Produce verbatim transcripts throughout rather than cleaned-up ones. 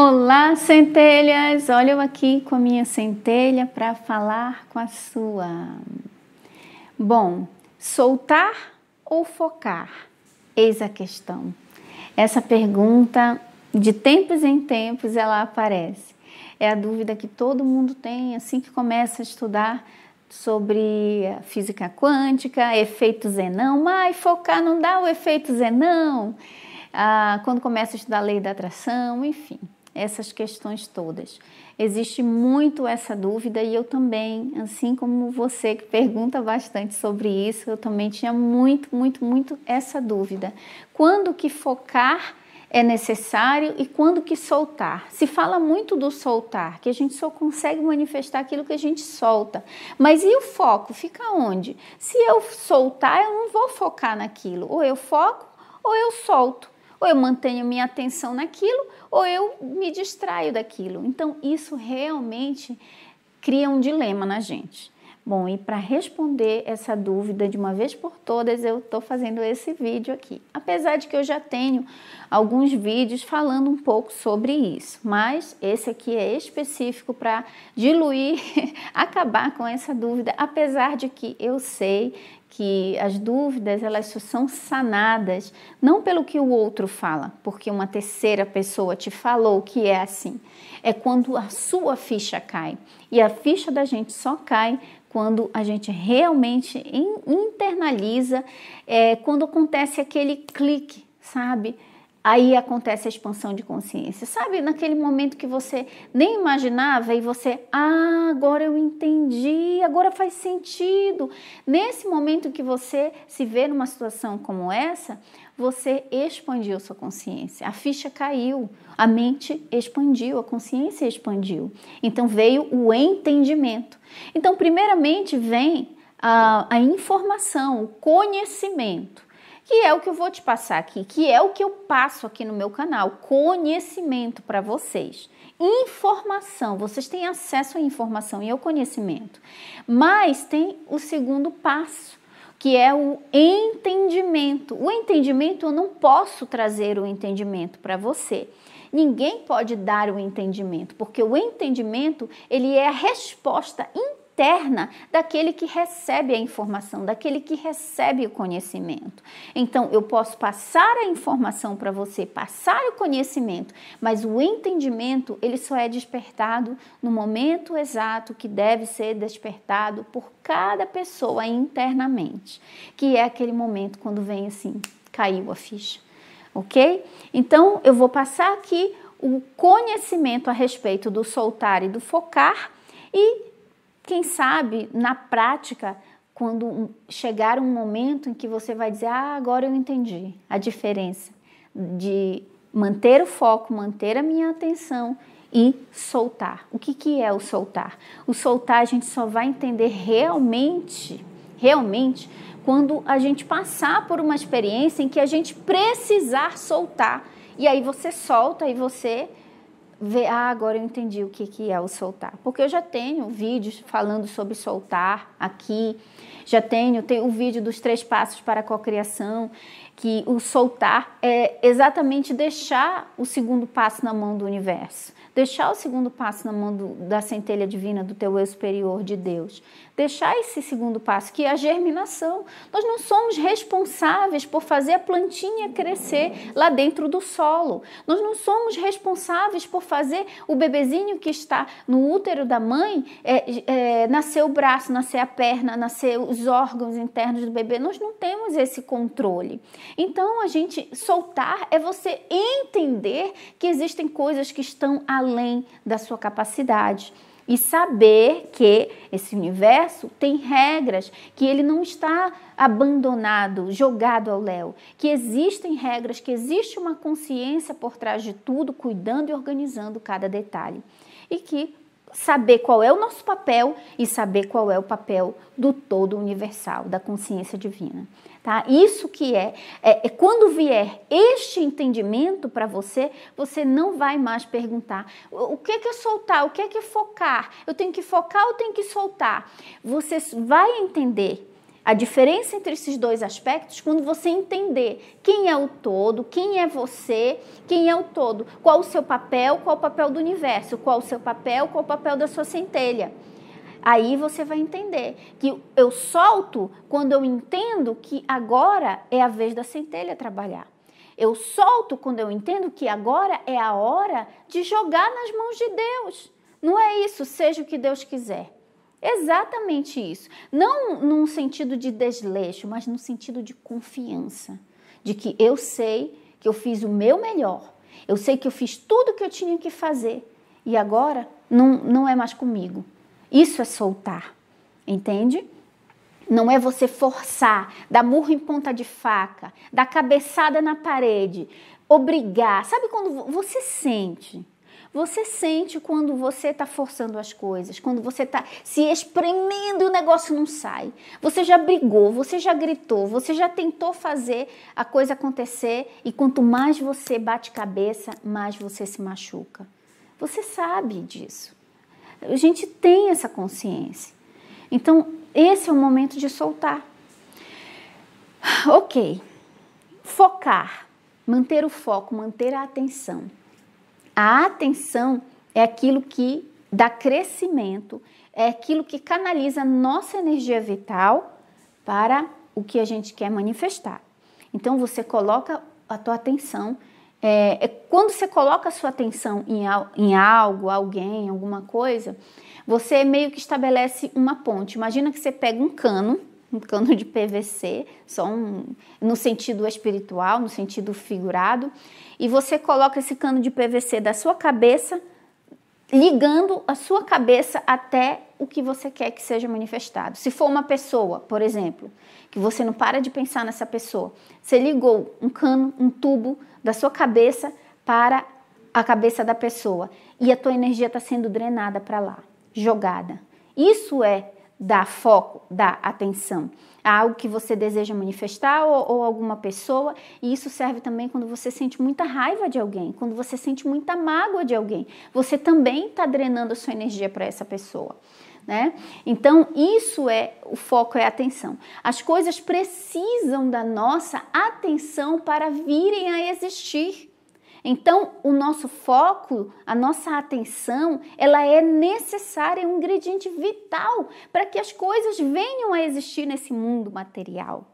Olá, centelhas! Olha eu aqui com a minha centelha para falar com a sua. Bom, soltar ou focar? Eis a questão. Essa pergunta, de tempos em tempos, ela aparece. É a dúvida que todo mundo tem assim que começa a estudar sobre física quântica, efeito Zenão. Mas focar não dá o efeito Zenão. Ah, quando começa a estudar a lei da atração, enfim, essas questões todas. Existe muito essa dúvida e eu também, assim como você que pergunta bastante sobre isso, eu também tinha muito, muito, muito essa dúvida. Quando que focar é necessário e quando que soltar? Se fala muito do soltar, que a gente só consegue manifestar aquilo que a gente solta. Mas e o foco? Fica onde? Se eu soltar, eu não vou focar naquilo. Ou eu foco ou eu solto. Ou eu mantenho minha atenção naquilo, ou eu me distraio daquilo. Então, isso realmente cria um dilema na gente. Bom, e para responder essa dúvida de uma vez por todas, eu estou fazendo esse vídeo aqui. Apesar de que eu já tenho alguns vídeos falando um pouco sobre isso, mas esse aqui é específico para diluir, acabar com essa dúvida, apesar de que eu sei que as dúvidas, elas só são sanadas, não pelo que o outro fala, porque uma terceira pessoa te falou que é assim. É quando a sua ficha cai. E a ficha da gente só cai quando a gente realmente internaliza, é, quando acontece aquele clique, sabe? Aí acontece a expansão de consciência. Sabe, naquele momento que você nem imaginava e você, ah, agora eu entendi, agora faz sentido. Nesse momento que você se vê numa situação como essa, você expandiu sua consciência. A ficha caiu, a mente expandiu, a consciência expandiu. Então veio o entendimento. Então, primeiramente vem a, a informação, o conhecimento. Que é o que eu vou te passar aqui, que é o que eu passo aqui no meu canal, conhecimento para vocês. Informação, vocês têm acesso à informação e ao conhecimento. Mas tem o segundo passo, que é o entendimento. O entendimento, eu não posso trazer o entendimento para você. Ninguém pode dar o entendimento, porque o entendimento, ele é a resposta interna. interna daquele que recebe a informação, daquele que recebe o conhecimento. Então, eu posso passar a informação para você, passar o conhecimento, mas o entendimento, ele só é despertado no momento exato que deve ser despertado por cada pessoa internamente, que é aquele momento quando vem assim, caiu a ficha, ok? Então, eu vou passar aqui o conhecimento a respeito do soltar e do focar e quem sabe, na prática, quando chegar um momento em que você vai dizer, ah, agora eu entendi a diferença de manter o foco, manter a minha atenção e soltar. O que, que é o soltar? O soltar a gente só vai entender realmente, realmente, quando a gente passar por uma experiência em que a gente precisar soltar. E aí você solta e você... Ah, agora eu entendi o que é o soltar. Porque eu já tenho vídeos falando sobre soltar aqui. Já tenho, tem o vídeo dos três passos para a cocriação, que o soltar é exatamente deixar o segundo passo na mão do universo. Deixar o segundo passo na mão do, da centelha divina, do teu eu superior de Deus. Deixar esse segundo passo, que é a germinação. Nós não somos responsáveis por fazer a plantinha crescer lá dentro do solo. Nós não somos responsáveis por fazer o bebezinho que está no útero da mãe é, é, nascer o braço, nascer a perna, nascer os órgãos internos do bebê. Nós não temos esse controle. Então, a gente soltar é você entender que existem coisas que estão além da sua capacidade. E saber que esse universo tem regras, que ele não está abandonado, jogado ao léu, que existem regras, que existe uma consciência por trás de tudo, cuidando e organizando cada detalhe. E que saber qual é o nosso papel e saber qual é o papel do todo universal, da consciência divina. Tá? Isso que é, é, é quando vier este entendimento para você, você não vai mais perguntar o que é que é soltar, o que é que é focar, eu tenho que focar ou tenho que soltar. Você vai entender A diferença entre esses dois aspectos, quando você entender quem é o todo, quem é você, quem é o todo, qual o seu papel, qual o papel do universo, qual o seu papel, qual o papel da sua centelha. Aí você vai entender que eu solto quando eu entendo que agora é a vez da centelha trabalhar. Eu solto quando eu entendo que agora é a hora de jogar nas mãos de Deus. Não é isso, seja o que Deus quiser. Exatamente isso. Não num sentido de desleixo, mas num sentido de confiança. De que eu sei que eu fiz o meu melhor. Eu sei que eu fiz tudo o que eu tinha que fazer. E agora não, não é mais comigo. Isso é soltar, entende? Não é você forçar, dar murro em ponta de faca, dar cabeçada na parede, obrigar. Sabe quando você sente? Você sente quando você está forçando as coisas, quando você está se espremendo e o negócio não sai. Você já brigou, você já gritou, você já tentou fazer a coisa acontecer e quanto mais você bate cabeça, mais você se machuca. Você sabe disso. A gente tem essa consciência. Então, esse é o momento de soltar. Ok. Focar. Manter o foco, manter a atenção. A atenção é aquilo que dá crescimento, é aquilo que canaliza nossa energia vital para o que a gente quer manifestar. Então, você coloca a tua atenção. É, é, quando você coloca a sua atenção em, al, em algo, alguém, alguma coisa, você meio que estabelece uma ponte. Imagina que você pega um cano, um cano de P V C, só um, no sentido espiritual, no sentido figurado, e você coloca esse cano de P V C da sua cabeça, ligando a sua cabeça até o que você quer que seja manifestado. Se for uma pessoa, por exemplo, que você não para de pensar nessa pessoa, você ligou um cano, um tubo da sua cabeça para a cabeça da pessoa e a tua energia está sendo drenada para lá, jogada. Isso é dar foco, dar atenção a algo que você deseja manifestar ou, ou alguma pessoa, e isso serve também quando você sente muita raiva de alguém, quando você sente muita mágoa de alguém, você também está drenando a sua energia para essa pessoa, né? Então isso é, o foco é a atenção. As coisas precisam da nossa atenção para virem a existir. Então o nosso foco, a nossa atenção, ela é necessária, é um ingrediente vital para que as coisas venham a existir nesse mundo material.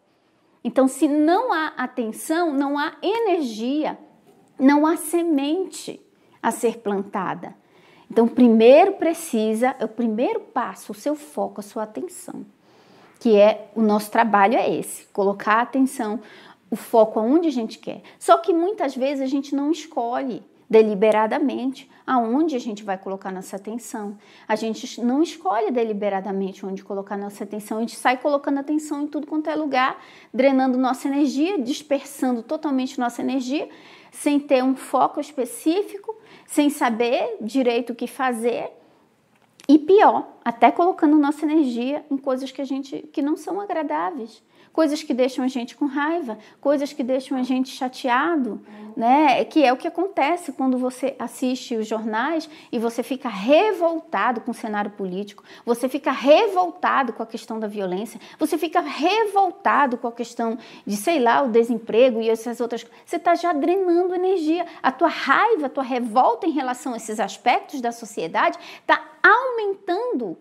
Então se não há atenção, não há energia, não há semente a ser plantada. Então, primeiro precisa, é o primeiro passo, o seu foco, a sua atenção, que é, o nosso trabalho é esse, colocar a atenção, o foco aonde a gente quer. Só que muitas vezes a gente não escolhe deliberadamente aonde a gente vai colocar nossa atenção. A gente não escolhe deliberadamente onde colocar nossa atenção, a gente sai colocando atenção em tudo quanto é lugar, drenando nossa energia, dispersando totalmente nossa energia, sem ter um foco específico, sem saber direito o que fazer e pior, até colocando nossa energia em coisas que a gente que não são agradáveis, coisas que deixam a gente com raiva, coisas que deixam a gente chateado, né? Que é o que acontece quando você assiste os jornais e você fica revoltado com o cenário político, você fica revoltado com a questão da violência, você fica revoltado com a questão de, sei lá, o desemprego e essas outras coisas. Você está já drenando energia. A tua raiva, a tua revolta em relação a esses aspectos da sociedade está aumentando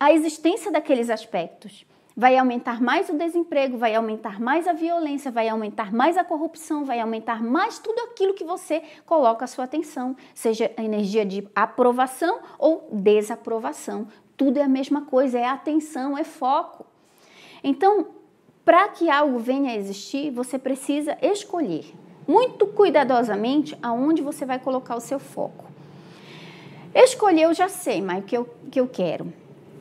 a existência daqueles aspectos. Vai aumentar mais o desemprego, vai aumentar mais a violência, vai aumentar mais a corrupção, vai aumentar mais tudo aquilo que você coloca a sua atenção, seja a energia de aprovação ou desaprovação. Tudo é a mesma coisa, é atenção, é foco. Então, para que algo venha a existir, você precisa escolher muito cuidadosamente aonde você vai colocar o seu foco. Escolher, eu já sei, mas o que eu, que eu quero.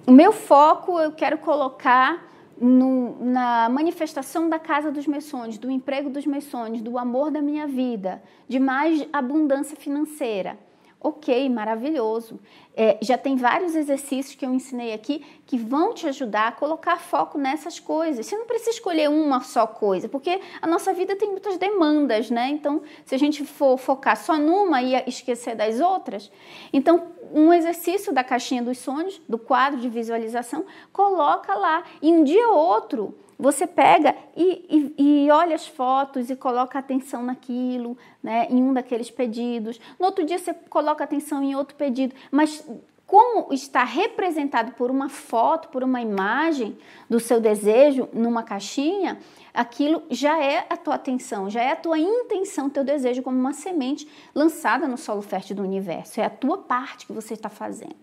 O meu foco eu quero colocar no, na manifestação da casa dos meus sonhos, do emprego dos meus sonhos, do amor da minha vida, de mais abundância financeira. Ok, maravilhoso. É, já tem vários exercícios que eu ensinei aqui que vão te ajudar a colocar foco nessas coisas. Você não precisa escolher uma só coisa, porque a nossa vida tem muitas demandas, né? Então, se a gente for focar só numa e esquecer das outras, então, um exercício da caixinha dos sonhos, do quadro de visualização, coloca lá. E um dia ou outro, você pega e, e, e olha as fotos e coloca atenção naquilo, né, em um daqueles pedidos. No outro dia você coloca atenção em outro pedido, mas como está representado por uma foto, por uma imagem do seu desejo numa caixinha, aquilo já é a tua atenção, já é a tua intenção, teu desejo como uma semente lançada no solo fértil do universo. É a tua parte que você está fazendo,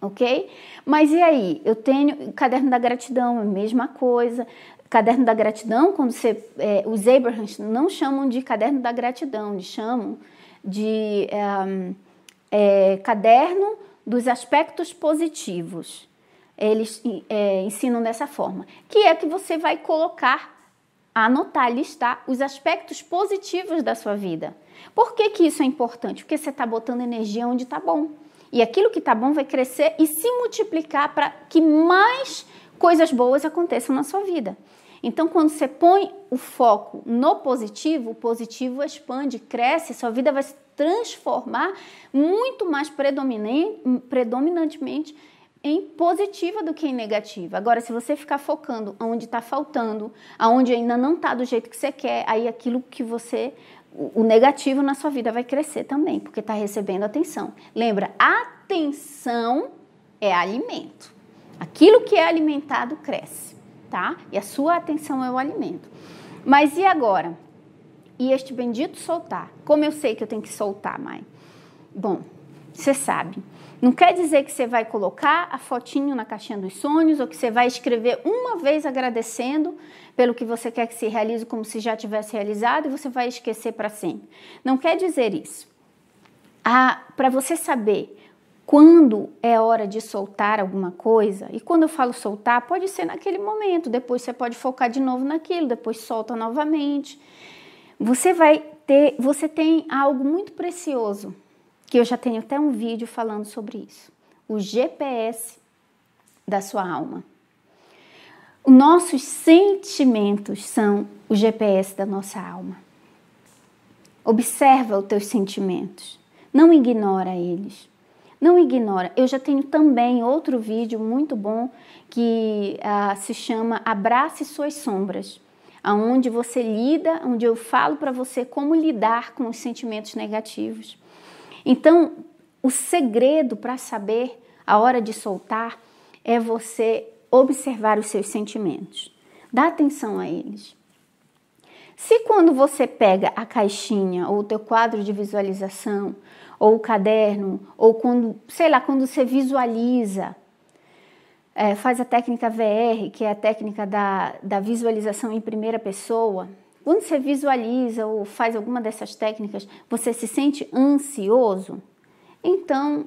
ok? Mas e aí? Eu tenho o caderno da gratidão, a mesma coisa. Caderno da gratidão, quando você... É, os Abrahams não chamam de caderno da gratidão, eles chamam de é, é, caderno... dos aspectos positivos, eles é, ensinam dessa forma, que é que você vai colocar, anotar, listar os aspectos positivos da sua vida. Por que que isso é importante? Porque você está botando energia onde está bom. E aquilo que está bom vai crescer e se multiplicar para que mais coisas boas aconteçam na sua vida. Então, quando você põe o foco no positivo, o positivo expande, cresce, sua vida vai se transformar muito mais predominantemente em positiva do que em negativa. Agora, se você ficar focando onde está faltando, aonde ainda não está do jeito que você quer, aí aquilo que você... o negativo na sua vida vai crescer também, porque está recebendo atenção. Lembra, atenção é alimento. Aquilo que é alimentado cresce. Tá? E a sua atenção é o alimento. Mas e agora? E este bendito soltar? Como eu sei que eu tenho que soltar, mãe? Bom, você sabe. Não quer dizer que você vai colocar a fotinho na caixinha dos sonhos ou que você vai escrever uma vez agradecendo pelo que você quer que se realize como se já tivesse realizado e você vai esquecer para sempre. Não quer dizer isso. Ah, para você saber... quando é hora de soltar alguma coisa, e quando eu falo soltar, pode ser naquele momento, depois você pode focar de novo naquilo, depois solta novamente. Você vai ter, você tem algo muito precioso, que eu já tenho até um vídeo falando sobre isso, o G P S da sua alma. Nossos sentimentos são o G P S da nossa alma. Observa os teus sentimentos, não ignora eles. Não ignora. Eu já tenho também outro vídeo muito bom que uh, se chama Abrace Suas Sombras, onde você lida, onde eu falo para você como lidar com os sentimentos negativos. Então, o segredo para saber a hora de soltar é você observar os seus sentimentos. Dá atenção a eles. Se quando você pega a caixinha ou o teu quadro de visualização ou o caderno, ou quando, sei lá, quando você visualiza, é, faz a técnica V R, que é a técnica da, da visualização em primeira pessoa, quando você visualiza ou faz alguma dessas técnicas, você se sente ansioso, então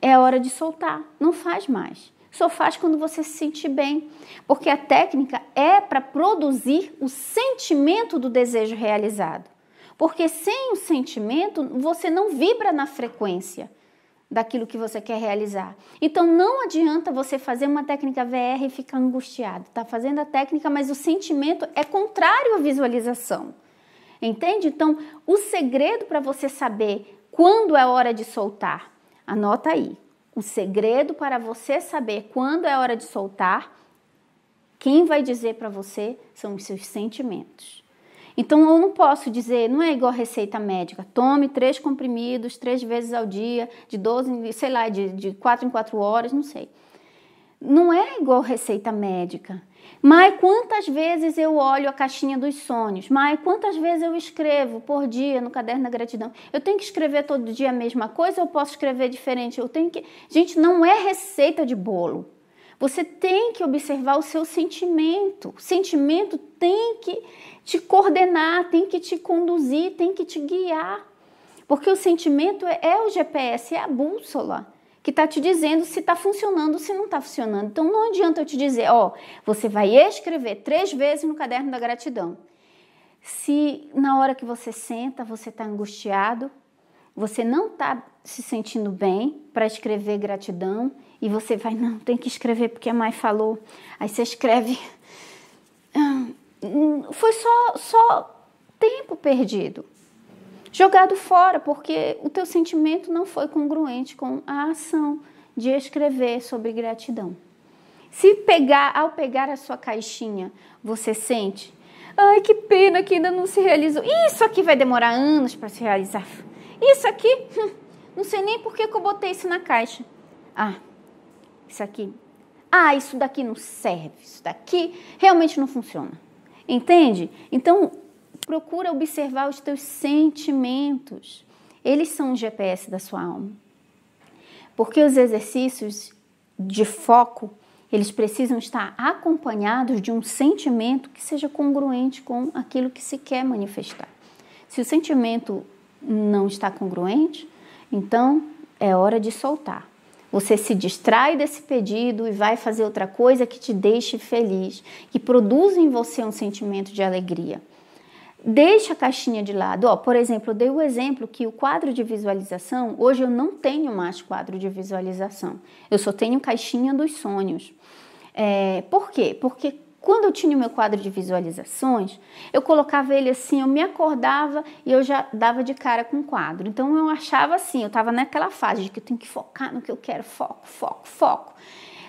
é hora de soltar, não faz mais. Só faz quando você se sentir bem, porque a técnica é para produzir o sentimento do desejo realizado. Porque sem o sentimento, você não vibra na frequência daquilo que você quer realizar. Então, não adianta você fazer uma técnica V R e ficar angustiado. Está fazendo a técnica, mas o sentimento é contrário à visualização. Entende? Então, o segredo para você saber quando é hora de soltar, anota aí. O segredo para você saber quando é hora de soltar, quem vai dizer para você são os seus sentimentos. Então, eu não posso dizer, não é igual receita médica, tome três comprimidos, três vezes ao dia, de doze, sei lá, de, de quatro em quatro horas, não sei. Não é igual receita médica. Mas quantas vezes eu olho a caixinha dos sonhos? Mas quantas vezes eu escrevo por dia no caderno da gratidão? Eu tenho que escrever todo dia a mesma coisa ou eu posso escrever diferente? Eu tenho que... Gente, não é receita de bolo. Você tem que observar o seu sentimento. O sentimento tem que te coordenar, tem que te conduzir, tem que te guiar. Porque o sentimento é o G P S, é a bússola que está te dizendo se está funcionando ou se não está funcionando. Então não adianta eu te dizer, ó, você vai escrever três vezes no caderno da gratidão. Se na hora que você senta, você está angustiado, você não está se sentindo bem para escrever gratidão, e você vai, não, tem que escrever porque a mãe falou. Aí você escreve. Foi só, só tempo perdido. Jogado fora, porque o teu sentimento não foi congruente com a ação de escrever sobre gratidão. Se pegar, ao pegar a sua caixinha, você sente, ai, que pena que ainda não se realizou. Isso aqui vai demorar anos para se realizar. Isso aqui, não sei nem por que eu botei isso na caixa. Ah, isso aqui. Ah, isso daqui não serve. Isso daqui realmente não funciona. Entende? Então, procura observar os teus sentimentos. Eles são o G P S da sua alma. Porque os exercícios de foco, eles precisam estar acompanhados de um sentimento que seja congruente com aquilo que se quer manifestar. Se o sentimento não está congruente, então é hora de soltar. Você se distrai desse pedido e vai fazer outra coisa que te deixe feliz, que produza em você um sentimento de alegria. Deixa a caixinha de lado. Ó, por exemplo, eu dei o exemplo que o quadro de visualização, hoje eu não tenho mais quadro de visualização. Eu só tenho caixinha dos sonhos. É, por quê? Porque quando eu tinha o meu quadro de visualizações, eu colocava ele assim, eu me acordava e eu já dava de cara com o quadro. Então eu achava assim, eu estava naquela fase de que eu tenho que focar no que eu quero, foco, foco, foco.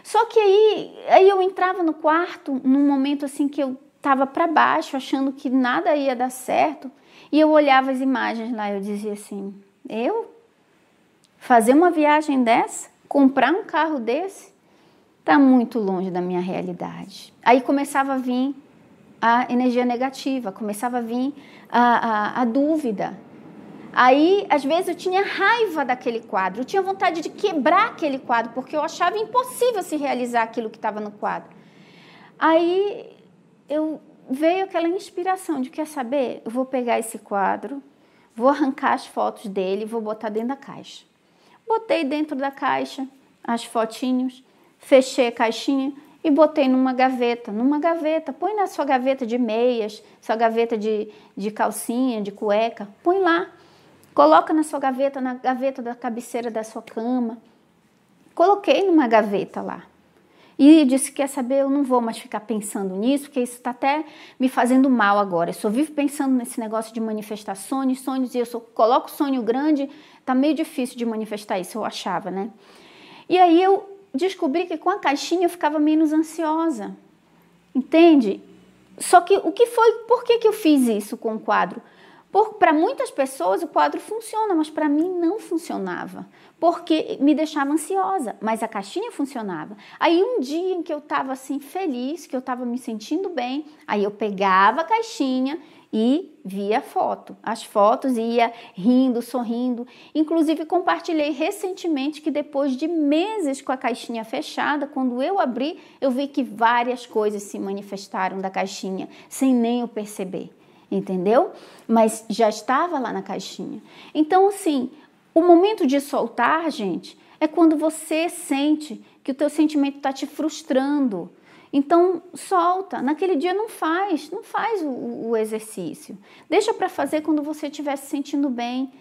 Só que aí, aí eu entrava no quarto num momento assim que eu estava para baixo, achando que nada ia dar certo, e eu olhava as imagens lá, eu dizia assim, eu? Fazer uma viagem dessa? Comprar um carro desse? Tá muito longe da minha realidade. Aí começava a vir a energia negativa, começava a vir a, a, a dúvida. Aí, às vezes, eu tinha raiva daquele quadro, eu tinha vontade de quebrar aquele quadro, porque eu achava impossível se realizar aquilo que estava no quadro. Aí Eu, veio aquela inspiração de, quer saber, eu vou pegar esse quadro, vou arrancar as fotos dele e vou botar dentro da caixa. Botei dentro da caixa as fotinhos, fechei a caixinha e botei numa gaveta, numa gaveta, põe na sua gaveta de meias, sua gaveta de, de calcinha, de cueca, põe lá, coloca na sua gaveta, na gaveta da cabeceira da sua cama. Coloquei numa gaveta lá. E disse, quer saber, eu não vou mais ficar pensando nisso, porque isso está até me fazendo mal agora. Eu só vivo pensando nesse negócio de manifestar sonhos, sonhos, e eu só coloco sonho grande, está meio difícil de manifestar isso, eu achava, né? E aí eu descobri que com a caixinha eu ficava menos ansiosa, entende? Só que o que foi, por que que eu fiz isso com o quadro? Para muitas pessoas o quadro funciona, mas para mim não funcionava, porque me deixava ansiosa, mas a caixinha funcionava. Aí um dia em que eu estava assim feliz, que eu estava me sentindo bem, aí eu pegava a caixinha e via a foto, as fotos, ia rindo, sorrindo. Inclusive compartilhei recentemente que depois de meses com a caixinha fechada, quando eu abri, eu vi que várias coisas se manifestaram da caixinha, sem nem eu perceber. Entendeu? Mas já estava lá na caixinha. Então, assim, o momento de soltar, gente, é quando você sente que o teu sentimento está te frustrando. Então, solta. Naquele dia não faz, não faz o, o exercício. Deixa para fazer quando você estiver se sentindo bem.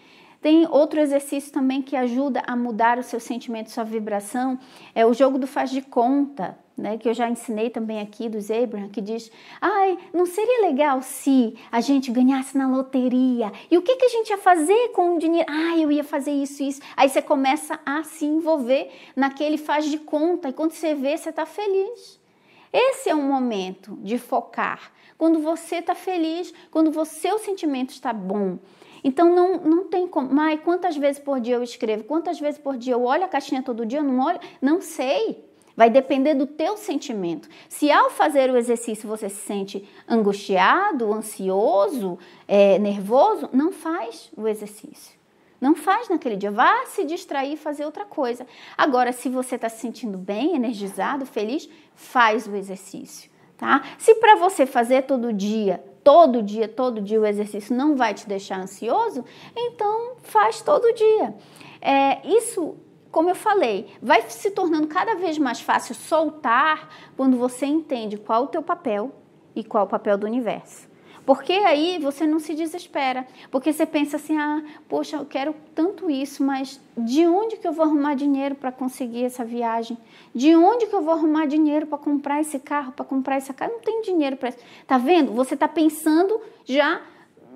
Tem outro exercício também que ajuda a mudar o seu sentimento, sua vibração, é o jogo do faz de conta. Né, que eu já ensinei também aqui do Abraham, que diz, ai, não seria legal se a gente ganhasse na loteria? E o que, que a gente ia fazer com o dinheiro? Ai, eu ia fazer isso, isso. Aí você começa a se envolver naquele faz de conta, e quando você vê, você está feliz. Esse é um momento de focar, quando você está feliz, quando o seu sentimento está bom. Então, não, não tem como, ai, quantas vezes por dia eu escrevo? Quantas vezes por dia eu olho a caixinha todo dia? Eu não olho? Não sei. Vai depender do teu sentimento. Se ao fazer o exercício você se sente angustiado, ansioso, é, nervoso, não faz o exercício. Não faz naquele dia. Vá se distrair e fazer outra coisa. Agora, se você está se sentindo bem, energizado, feliz, faz o exercício. Tá? Se para você fazer todo dia, todo dia, todo dia o exercício não vai te deixar ansioso, então faz todo dia. É, isso... Como eu falei, vai se tornando cada vez mais fácil soltar quando você entende qual o teu papel e qual o papel do universo. Porque aí você não se desespera, porque você pensa assim, ah, poxa, eu quero tanto isso, mas de onde que eu vou arrumar dinheiro para conseguir essa viagem? De onde que eu vou arrumar dinheiro para comprar esse carro, para comprar essa casa? Não tem dinheiro para isso. Tá vendo? Você está pensando já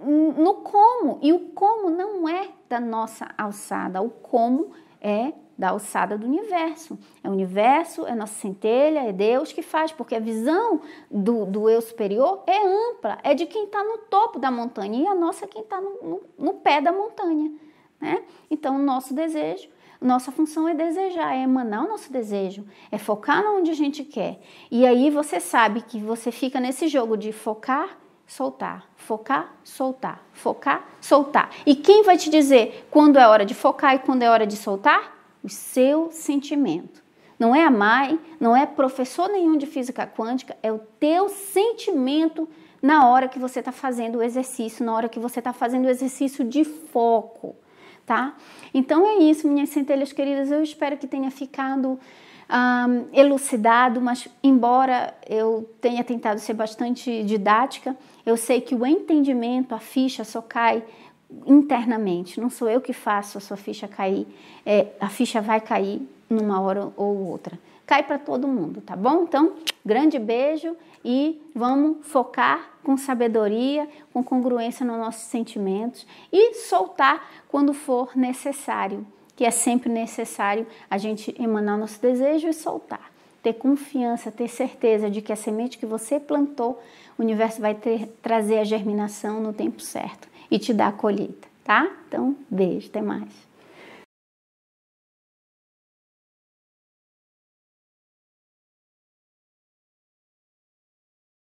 no como, e o como não é da nossa alçada, o como é da alçada do universo. É o universo, é nossa centelha, é Deus que faz, porque a visão do, do eu superior é ampla, é de quem está no topo da montanha, e a nossa é quem está no, no, no pé da montanha, né? Então, o nosso desejo, nossa função é desejar, é emanar o nosso desejo, é focar onde a gente quer. E aí você sabe que você fica nesse jogo de focar, soltar, focar, soltar, focar, soltar. E quem vai te dizer quando é hora de focar e quando é hora de soltar? O seu sentimento. Não é a mãe, não é professor nenhum de física quântica, é o teu sentimento na hora que você está fazendo o exercício, na hora que você está fazendo o exercício de foco, tá? Então é isso, minhas centelhas queridas, eu espero que tenha ficado hum, elucidado, mas embora eu tenha tentado ser bastante didática, eu sei que o entendimento, a ficha só cai internamente, não sou eu que faço a sua ficha cair, é, a ficha vai cair numa hora ou outra, cai para todo mundo, tá bom? Então, grande beijo e vamos focar com sabedoria, com congruência nos nossos sentimentos e soltar quando for necessário, que é sempre necessário a gente emanar nosso desejo e soltar. Ter confiança, ter certeza de que a semente que você plantou, o universo vai ter, trazer a germinação no tempo certo e te dar a colheita, tá? Então, beijo, até mais.